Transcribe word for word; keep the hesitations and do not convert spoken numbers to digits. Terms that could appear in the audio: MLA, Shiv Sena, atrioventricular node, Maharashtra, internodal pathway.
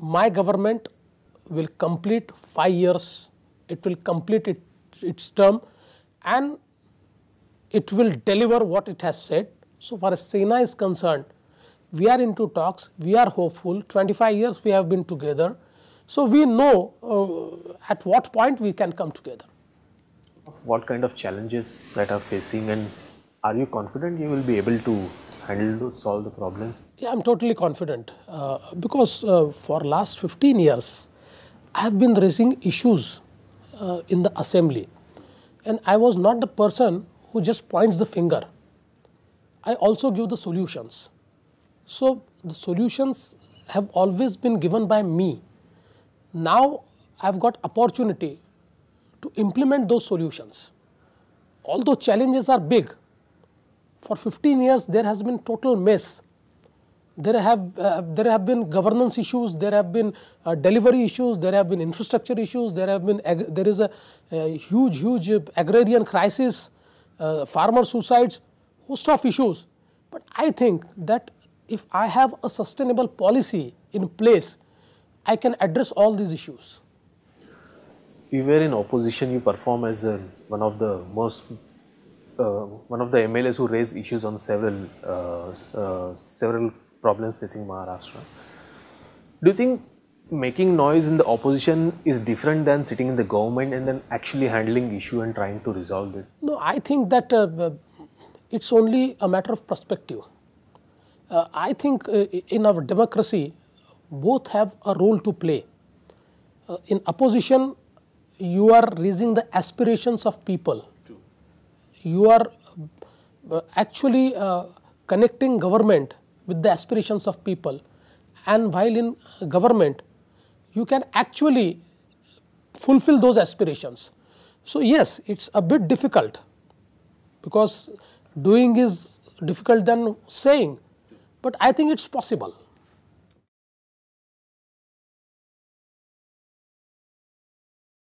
my government will complete five years, it will complete it, its term and it will deliver what it has said. So far as Sena is concerned, we are into talks, we are hopeful, twenty-five years we have been together. So we know uh, at what point we can come together. What kind of challenges that are facing, and are you confident you will be able to handle, to solve the problems? Yeah, I am totally confident uh, because uh, for last fifteen years I have been raising issues uh, in the assembly, and I was not the person who just points the finger. I also give the solutions. So the solutions have always been given by me. Now I have got opportunity to implement those solutions. Although challenges are big, for fifteen years there has been total mess. There have, uh, there have been governance issues, there have been uh, delivery issues, there have been infrastructure issues, there have been, there is a, a huge, huge agrarian crisis, uh, farmer suicides, host of issues. But I think that if I have a sustainable policy in place, I can address all these issues. You were in opposition, you perform as uh, one of the most, uh, one of the M L As who raised issues on several, uh, uh, several problems facing Maharashtra. Do you think making noise in the opposition is different than sitting in the government and then actually handling issue and trying to resolve it? No, I think that uh, it's only a matter of perspective. Uh, I think uh, in our democracy, both have a role to play. Uh, in opposition, you are raising the aspirations of people. True. You are uh, actually uh, connecting government with the aspirations of people, and while in government you can actually fulfill those aspirations. So yes, it's a bit difficult because doing is difficult than saying, but I think it's possible.